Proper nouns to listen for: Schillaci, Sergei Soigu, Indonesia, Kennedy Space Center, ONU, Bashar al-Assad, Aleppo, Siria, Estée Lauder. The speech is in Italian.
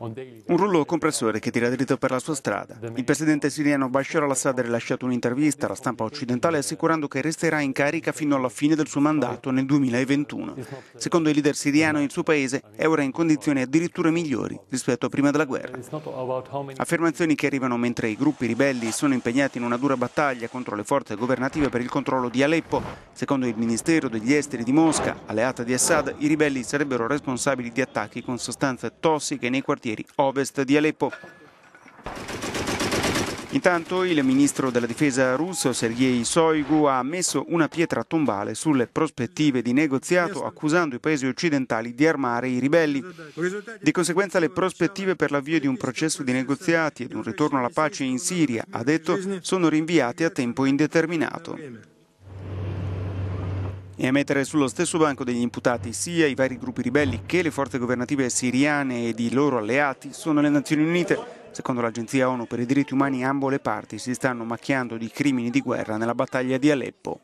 Un rullo compressore che tira dritto per la sua strada. Il presidente siriano Bashar al-Assad ha rilasciato un'intervista alla stampa occidentale assicurando che resterà in carica fino alla fine del suo mandato nel 2021. Secondo il leader siriano, il suo paese è ora in condizioni addirittura migliori rispetto a prima della guerra. Affermazioni che arrivano mentre i gruppi ribelli sono impegnati in una dura battaglia contro le forze governative per il controllo di Aleppo. Secondo il Ministero degli Esteri di Mosca, alleata di Assad, i ribelli sarebbero responsabili di attacchi con sostanze tossiche nei quartieri ovest di Aleppo. Intanto il ministro della difesa russo Sergei Soigu ha messo una pietra tombale sulle prospettive di negoziato, accusando i paesi occidentali di armare i ribelli. Di conseguenza le prospettive per l'avvio di un processo di negoziati ed un ritorno alla pace in Siria, ha detto, sono rinviate a tempo indeterminato. E a mettere sullo stesso banco degli imputati sia i vari gruppi ribelli che le forze governative siriane ed i loro alleati sono le Nazioni Unite. Secondo l'Agenzia ONU per i diritti umani, ambo le parti si stanno macchiando di crimini di guerra nella battaglia di Aleppo.